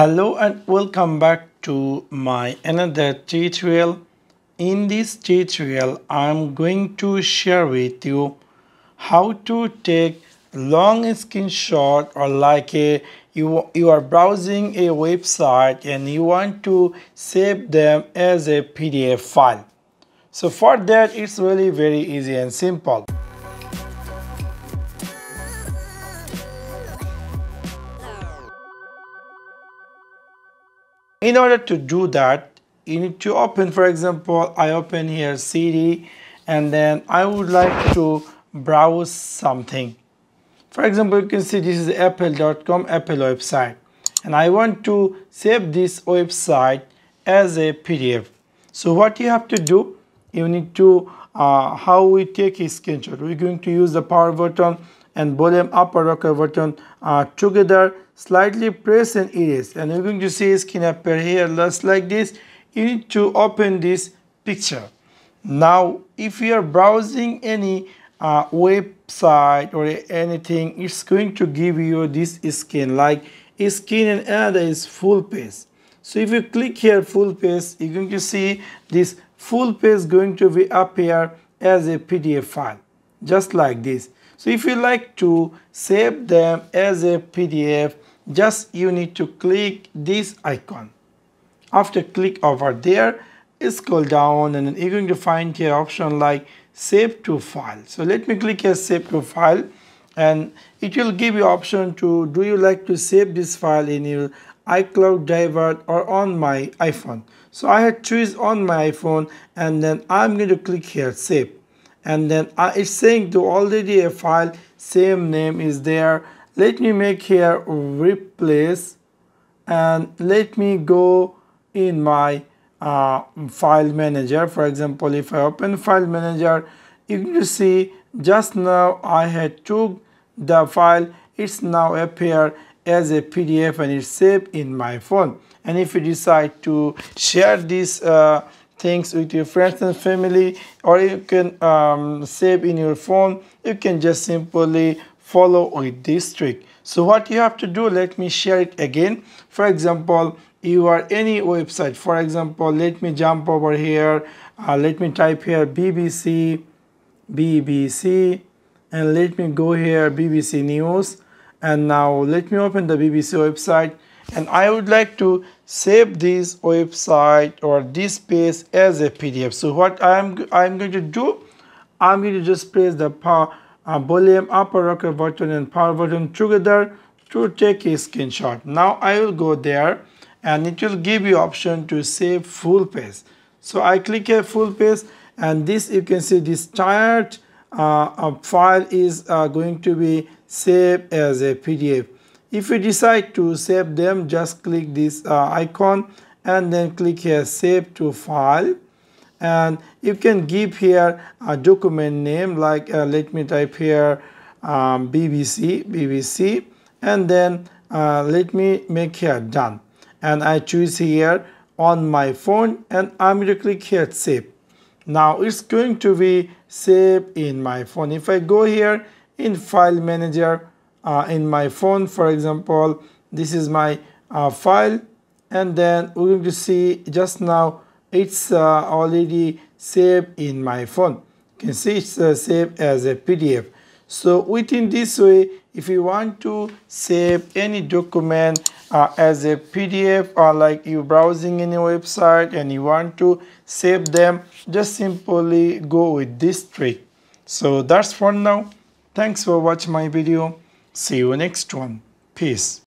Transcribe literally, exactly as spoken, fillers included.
Hello and welcome back to my another tutorial. In this tutorial I'm going to share with you how to take long screenshot, or like a you you are browsing a website and you want to save them as a P D F file. So for that it's really very easy and simple. In order to do that, you need to open, for example, I open here C D, and then I would like to browse something. For example, you can see this is apple dot com, Apple website, and I want to save this website as a P D F. So what you have to do, you need to, uh, how we take a screenshot, we're going to use the power button and volume up or rocker button uh, together, slightly press and erase, and you're going to see skin appear here just like this. You need to open this picture. Now if you are browsing any uh, website or anything, it's going to give you this skin, like skin and another is full page. So if you click here full page, you're going to see this full page going to be appear as a P D F file just like this. So if you like to save them as a P D F, just you need to click this icon. After click over there, scroll down and then you're going to find here option like save to file. So let me click here save to file, and it will give you option to do you like to save this file in your iCloud drive or on my iPhone. So I had choose on my iPhone, and then I'm going to click here save. And then uh, it's saying to already a file same name is there. Let me make here replace, and let me go in my uh, file manager. For example, if I open file manager, you can see just now I had took the file, it's now appear as a P D F and it's saved in my phone. And if you decide to share this uh, things with your friends and family, or you can um, save in your phone, you can just simply follow with this trick. So what you have to do, let me share it again. For example, you are any website, for example, let me jump over here, uh, let me type here B B C, B B C, and let me go here B B C News, and now let me open the B B C website. And I would like to save this website or this page as a P D F. So what I'm I'm going to do, I'm going to just press the power uh, volume up or rocker button and power button together to take a screenshot. Now I will go there, and it will give you option to save full page. So I click here full page, and this you can see this tired uh, file is uh, going to be saved as a P D F. If you decide to save them, just click this uh, icon and then click here save to file, and you can give here a document name, like uh, let me type here um, B B C, B B C, and then uh, let me make here done, and I choose here on my phone, and I'm going to click here save. Now it's going to be saved in my phone. If I go here in file manager, Uh, in my phone, for example, this is my uh, file, and then we're going to see just now it's uh, already saved in my phone. You can see it's uh, saved as a P D F. So within this way, if you want to save any document uh, as a P D F, or like you're browsing any website and you want to save them, just simply go with this trick. So that's for now. Thanks for watching my video. See you next one. Peace.